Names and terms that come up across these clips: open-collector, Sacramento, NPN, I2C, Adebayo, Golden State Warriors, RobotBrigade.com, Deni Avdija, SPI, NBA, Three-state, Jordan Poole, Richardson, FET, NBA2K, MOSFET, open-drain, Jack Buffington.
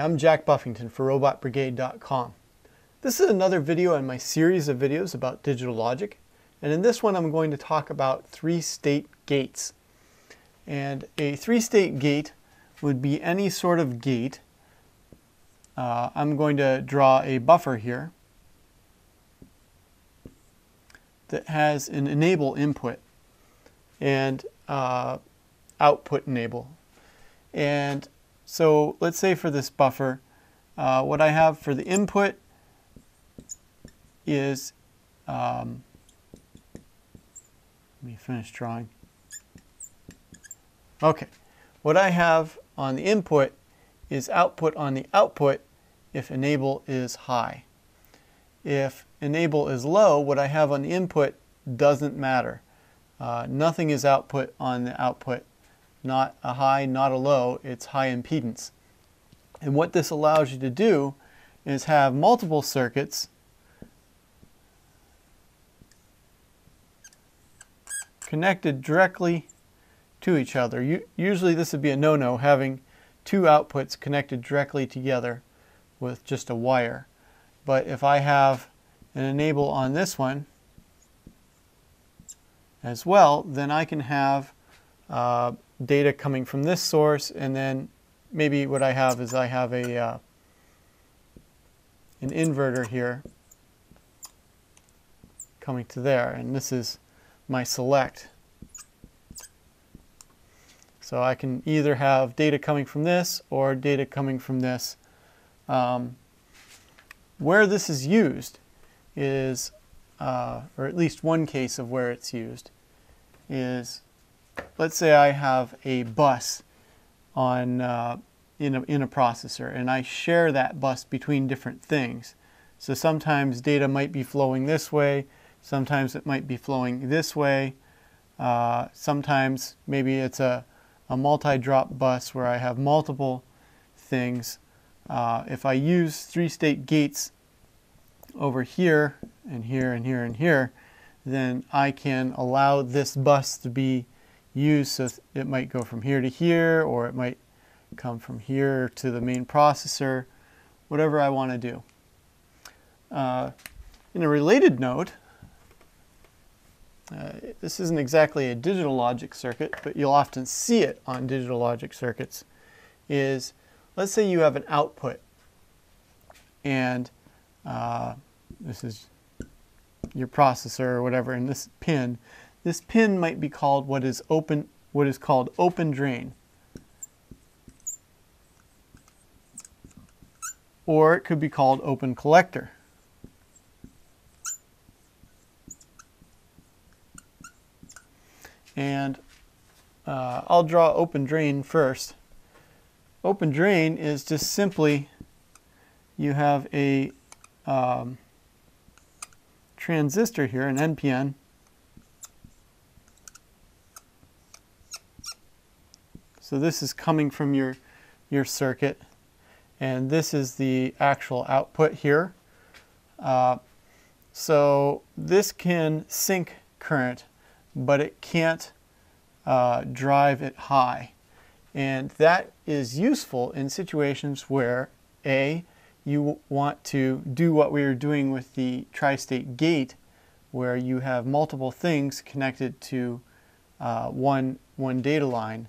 Hi, I'm Jack Buffington for RobotBrigade.com. This is another video in my series of videos about digital logic, and in this one I'm going to talk about three-state gates. And a three-state gate would be any sort of gate. I'm going to draw a buffer here that has an enable input and output enable. And so let's say for this buffer, what I have for the input is, let me finish drawing. Okay, what I have on the input is output on the output if enable is high. If enable is low, what I have on the input doesn't matter. Nothing is output on the output. Not a high, not a low, it's high impedance. And what this allows you to do is have multiple circuits connected directly to each other. Usually this would be a no-no, having two outputs connected directly together with just a wire. But if I have an enable on this one as well, then I can have data coming from this source, and then maybe what I have is I have a an inverter here coming to there, and this is my select. So I can either have data coming from this or data coming from this. Where this is used is, or at least one case of where it's used is, let's say I have a bus on in a processor, and I share that bus between different things. So sometimes data might be flowing this way, sometimes it might be flowing this way. Sometimes maybe it's a multi-drop bus where I have multiple things. If I use three-state gates over here and here and here and here, then I can allow this bus to be used, so it might go from here to here, or it might come from here to the main processor, whatever I want to do. In a related note, this isn't exactly a digital logic circuit, but you'll often see it on digital logic circuits, is let's say you have an output, and this is your processor or whatever, and this pin. This pin might be called what is called open drain. Or it could be called open collector. And I'll draw open drain first. Open drain is just simply you have a transistor here, an NPN. So this is coming from your circuit, and this is the actual output here. So this can sink current, but it can't drive it high. And that is useful in situations where A, you want to do what we were doing with the tri-state gate, where you have multiple things connected to one data line.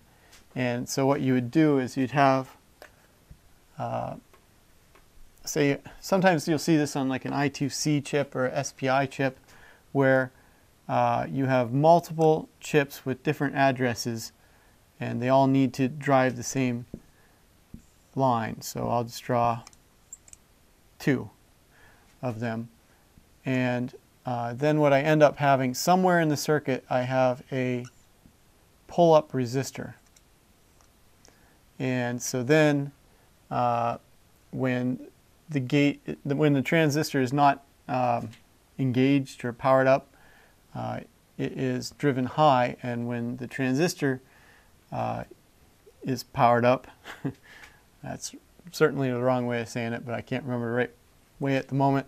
And so what you would do is you'd have, say, sometimes you'll see this on like an I2C chip or a SPI chip, where you have multiple chips with different addresses, and they all need to drive the same line. So I'll just draw two of them. And then what I end up having, somewhere in the circuit, I have a pull-up resistor. And so then, when the transistor is not engaged or powered up, it is driven high. And when the transistor is powered up, that's certainly the wrong way of saying it, but I can't remember the right way at the moment.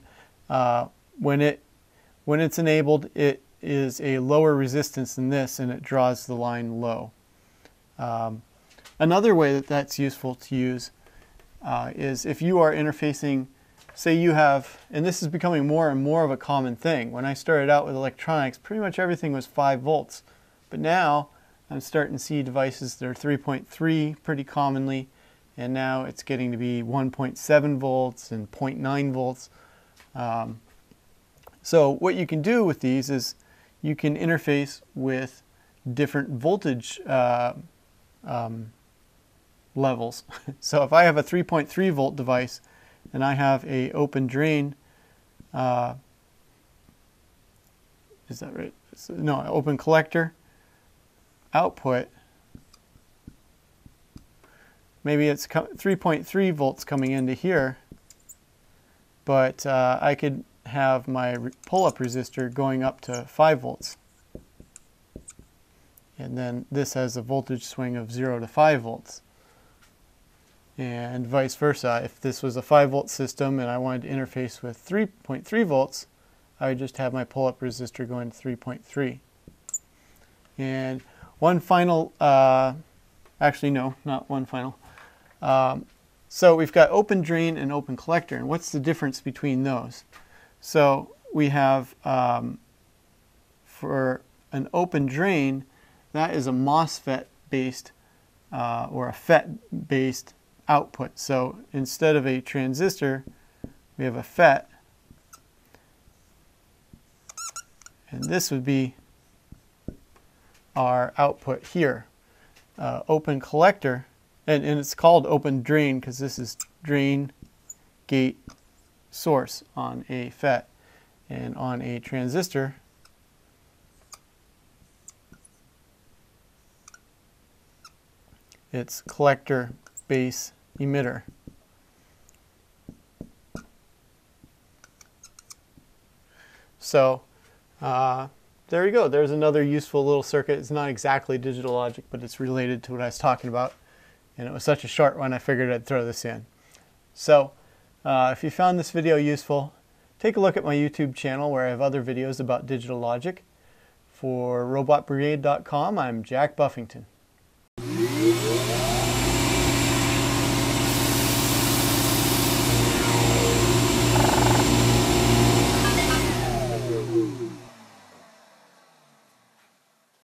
When it's enabled, it is a lower resistance than this, and it draws the line low. Another way that that's useful to use is if you are interfacing, say you have, and this is becoming more and more of a common thing. When I started out with electronics, pretty much everything was 5 volts. But now I'm starting to see devices that are 3.3 pretty commonly, and now it's getting to be 1.7 volts and 0.9 volts. So what you can do with these is you can interface with different voltage levels. So if I have a 3.3 volt device and I have a open drain, is that right? No, open collector output. Maybe it's 3.3 volts coming into here, but I could have my pull-up resistor going up to 5 volts. And then this has a voltage swing of 0 to 5 volts. And vice versa. If this was a 5 volt system and I wanted to interface with 3.3 volts, I would just have my pull-up resistor going to 3.3. And one final, actually no, not one final. So we've got open drain and open collector, and what's the difference between those? So we have, for an open drain, that is a MOSFET based or a FET based output. So instead of a transistor, we have a FET, and this would be our output here. Open collector, and it's called open drain because this is drain, gate, source on a FET, and on a transistor it's collector, base, emitter. So there you go. There's another useful little circuit. It's not exactly digital logic, but it's related to what I was talking about. And it was such a short one, I figured I'd throw this in. So if you found this video useful, take a look at my YouTube channel where I have other videos about digital logic. For RobotBrigade.com, I'm Jack Buffington.